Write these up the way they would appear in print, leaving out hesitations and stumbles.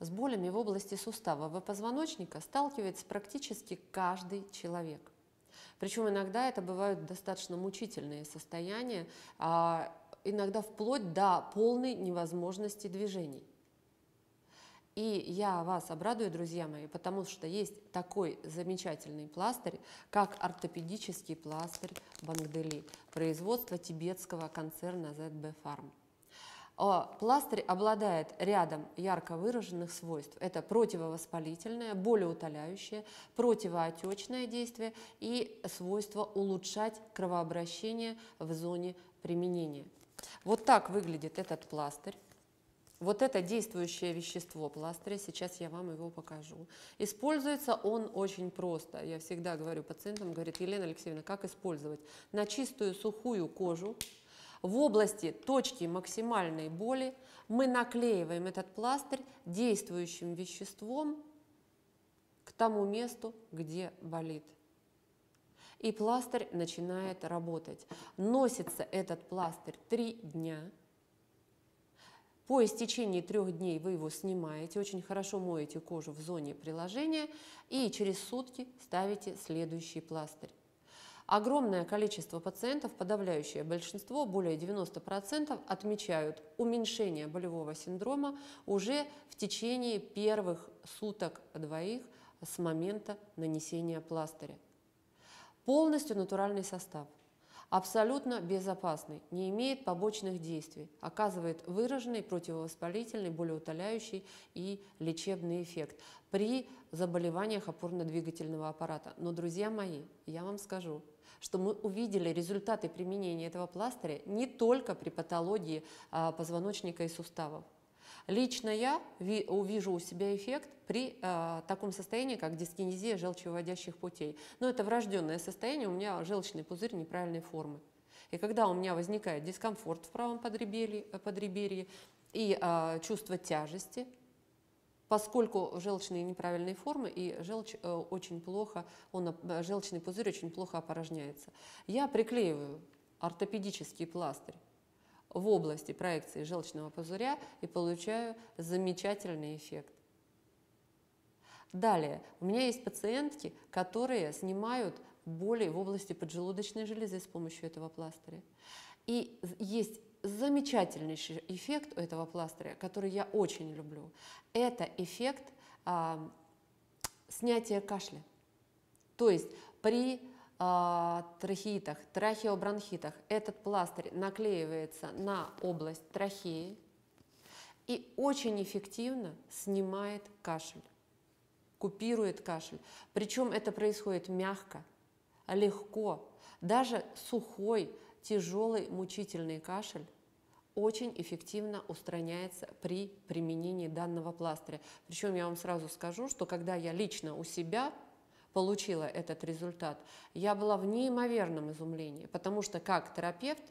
с болями в области суставов и позвоночника сталкивается практически каждый человек. Причем иногда это бывают достаточно мучительные состояния, иногда вплоть до полной невозможности движений. И я вас обрадую, друзья мои, потому что есть такой замечательный пластырь, как ортопедический пластырь Бангдели, производства тибетского концерна ZB Pharma. Пластырь обладает рядом ярко выраженных свойств. Это противовоспалительное, болеутоляющее, противоотечное действие и свойство улучшать кровообращение в зоне применения. Вот так выглядит этот пластырь. Вот это действующее вещество пластыря, сейчас я вам его покажу. Используется он очень просто. Я всегда говорю пациентам, говорит: Елена Алексеевна, как использовать? На чистую сухую кожу в области точки максимальной боли мы наклеиваем этот пластырь действующим веществом к тому месту, где болит. И пластырь начинает работать. Носится этот пластырь 3 дня. По истечении 3 дней вы его снимаете, очень хорошо моете кожу в зоне приложения и через сутки ставите следующий пластырь. Огромное количество пациентов, подавляющее большинство, более 90%, отмечают уменьшение болевого синдрома уже в течение первых суток-двоих с момента нанесения пластыря. Полностью натуральный состав. Абсолютно безопасный, не имеет побочных действий, оказывает выраженный противовоспалительный, болеутоляющий и лечебный эффект при заболеваниях опорно-двигательного аппарата. Но, друзья мои, я вам скажу, что мы увидели результаты применения этого пластыря не только при патологии позвоночника и суставов. Лично я увижу у себя эффект при таком состоянии, как дискинезия желчевыводящих путей. Но это врожденное состояние, у меня желчный пузырь неправильной формы. И когда у меня возникает дискомфорт в правом подреберье и чувство тяжести, поскольку желчные неправильные формы и желчный пузырь очень плохо опорожняется, я приклеиваю ортопедический пластырь в области проекции желчного пузыря и получаю замечательный эффект. Далее, у меня есть пациентки, которые снимают боли в области поджелудочной железы с помощью этого пластыря. И есть замечательнейший эффект у этого пластыря, который я очень люблю. Это эффект снятия кашля. То есть при трахеитах, трахеобронхитах этот пластырь наклеивается на область трахеи и очень эффективно снимает кашель, купирует кашель. Причем это происходит мягко, легко. Даже сухой, тяжелый, мучительный кашель очень эффективно устраняется при применении данного пластыря. Причем я вам сразу скажу, что когда я лично у себя получила этот результат, я была в неимоверном изумлении, потому что как терапевт,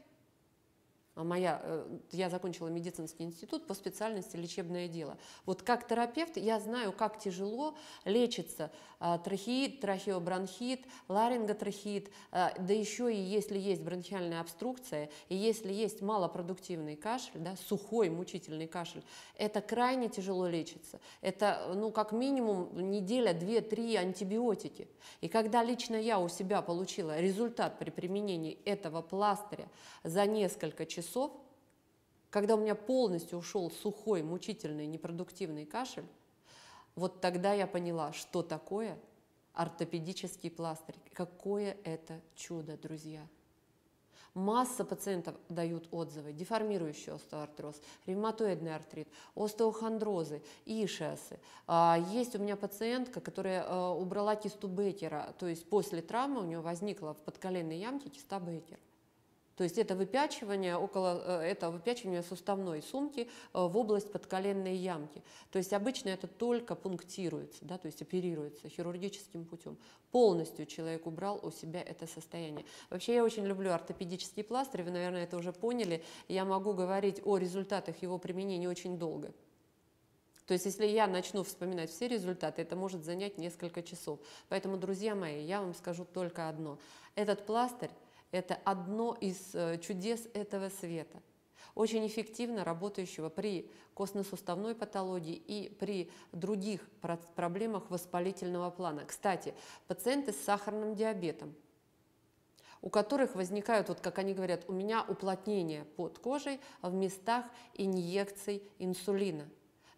я закончила медицинский институт по специальности лечебное дело, вот как терапевт я знаю, как тяжело лечится трахеит, трахеобронхит, ларинготрахеит, да еще и если есть бронхиальная обструкция, и если есть малопродуктивный кашель, да, сухой мучительный кашель, это крайне тяжело лечится, это ну как минимум неделя, 2-3 антибиотики. И когда лично я у себя получила результат при применении этого пластыря за несколько часов, когда у меня полностью ушел сухой, мучительный, непродуктивный кашель, вот тогда я поняла, что такое ортопедический пластырь, какое это чудо, друзья. Масса пациентов дают отзывы: деформирующий остеоартроз, ревматоидный артрит, остеохондрозы, ишиасы. Есть у меня пациентка, которая убрала кисту Беккера, то есть после травмы у нее возникла в подколенной ямке киста Беккера. То есть это выпячивание, выпячивание суставной сумки в область подколенной ямки. То есть обычно это только пунктируется, да, то есть оперируется хирургическим путем. Полностью человек убрал у себя это состояние. Вообще я очень люблю ортопедические пластыри, вы, наверное, это уже поняли. Я могу говорить о результатах его применения очень долго. То есть если я начну вспоминать все результаты, это может занять несколько часов. Поэтому, друзья мои, я вам скажу только одно. Этот пластырь — это одно из чудес этого света. очень эффективно работающего при костно-суставной патологии и при других проблемах воспалительного плана. Кстати, пациенты с сахарным диабетом, у которых возникают, вот как они говорят, у меня уплотнение под кожей в местах инъекций инсулина.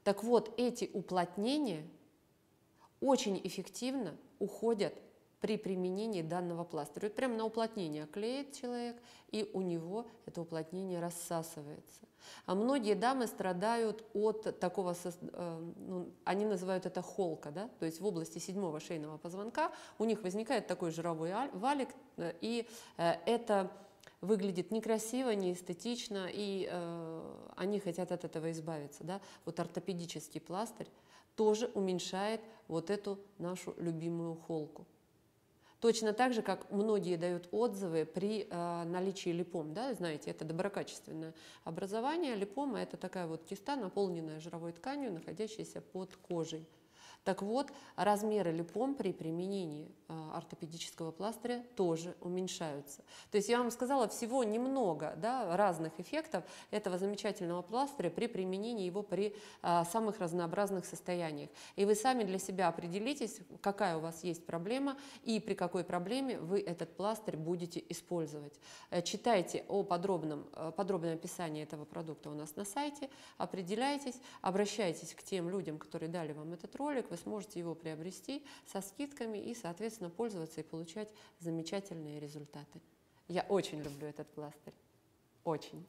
Так вот, эти уплотнения очень эффективно уходят при применении данного пластыря. Вот прямо на уплотнение клеит человек, и у него это уплотнение рассасывается. А многие дамы страдают от такого, они называют это холка, да? То есть в области 7-го шейного позвонка у них возникает такой жировой валик, и это выглядит некрасиво, неэстетично, и они хотят от этого избавиться. Да? Вот ортопедический пластырь тоже уменьшает вот эту нашу любимую холку. Точно так же, как многие дают отзывы при наличии липом. Да? Знаете, это доброкачественное образование. Липома – это такая вот киста, наполненная жировой тканью, находящаяся под кожей. Так вот, размеры липом при применении ортопедического пластыря тоже уменьшаются. То есть я вам сказала всего немного, да, разных эффектов этого замечательного пластыря при применении его при самых разнообразных состояниях. И вы сами для себя определитесь, какая у вас есть проблема и при какой проблеме вы этот пластырь будете использовать. Читайте о подробном описании этого продукта у нас на сайте, определяйтесь, обращайтесь к тем людям, которые дали вам этот ролик. Вы сможете его приобрести со скидками и, соответственно, пользоваться и получать замечательные результаты. Я очень люблю этот пластырь. Очень.